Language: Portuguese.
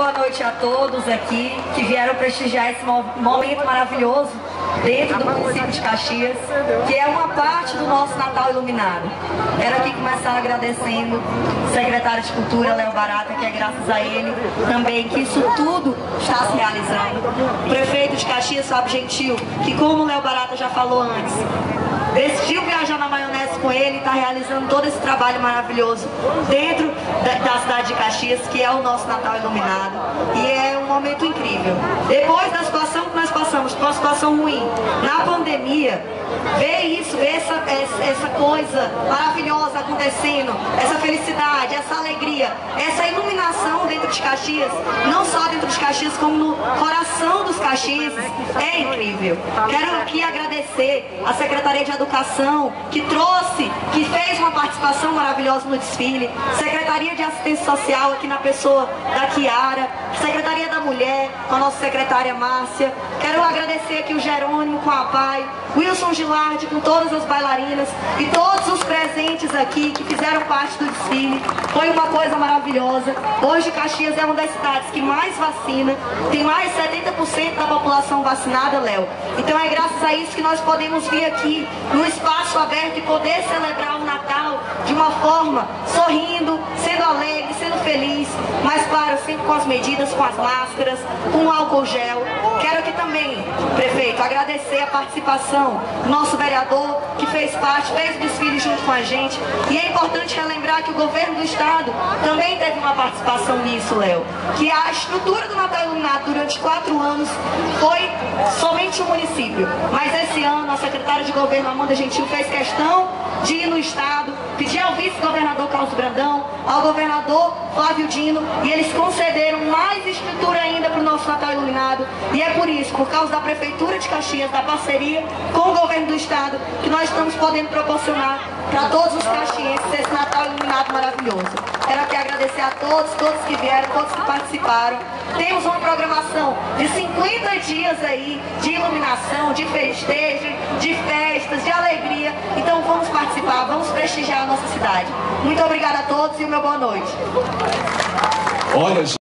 boa noite a todos aqui que vieram prestigiar esse momento maravilhoso dentro do município de Caxias, que é uma parte do nosso Natal Iluminado. Quero aqui começar agradecendo o secretário de Cultura, Léo Barata, que é graças a ele também que isso tudo está se realizando. O prefeito de Caxias, Fábio Gentil, que como o Léo Barata já falou antes, decidiu viajar na maionese com ele e está realizando todo esse trabalho maravilhoso dentro da cidade de Caxias, que é o nosso Natal Iluminado. E é um momento incrível. Depois da situação que nós passamos, uma situação ruim, na pandemia, ver isso, ver essa coisa maravilhosa acontecendo, essa felicidade, essa alegria, essa iluminação dentro de Caxias, não só dentro de Caxias, como no coração dos caxienses, é incrível. Quero aqui agradecer a Secretaria de Educação, que trouxe, que fez uma participação maravilhosa no desfile, Secretaria de Assistência Social, aqui na pessoa da Kiara, Secretaria da Mulher, com a nossa secretária Márcia. Quero agradecer aqui o Jerônimo com a PAI, Wilson Gilardi com todas as bailarinas e todos os presentes aqui que fizeram parte do desfile. Foi uma coisa maravilhosa. Hoje Caxias é uma das cidades que mais vacina, tem mais de 70% da população vacinada, Léo. Então é graças a isso que nós podemos vir aqui num espaço aberto e poder celebrar o Natal de uma forma sorrindo, sendo alegre, sendo feliz, mas claro, sempre com as medidas, com as máscaras, com o álcool gel. Quero aqui também, prefeito, agradecer a participação do nosso vereador que fez parte, fez o desfile junto com a gente. E é importante relembrar que o governo do estado também teve uma participação nisso, Léo, que a estrutura do Natal Iluminado durante 4 anos foi somente o município, mas esse ano a secretária de governo Amanda Gentil fez questão de ir no estado, pedir ao vice-governador Carlos Brandão, ao governador Flávio Dino, e eles concederam mais estrutura ainda para o nosso Natal Iluminado. E é por isso, por causa da Prefeitura de Caxias, da parceria com o governo do estado, que nós estamos podendo proporcionar para todos os caxienses esse Natal Iluminado maravilhoso. Quero aqui agradecer a todos que vieram, todos que participaram. Temos uma programação de 50 dias aí de iluminação, de festejo, de festas, de alegria. Então vamos participar, vamos prestigiar a nossa cidade. Muito obrigada a todos e uma boa noite. Olha,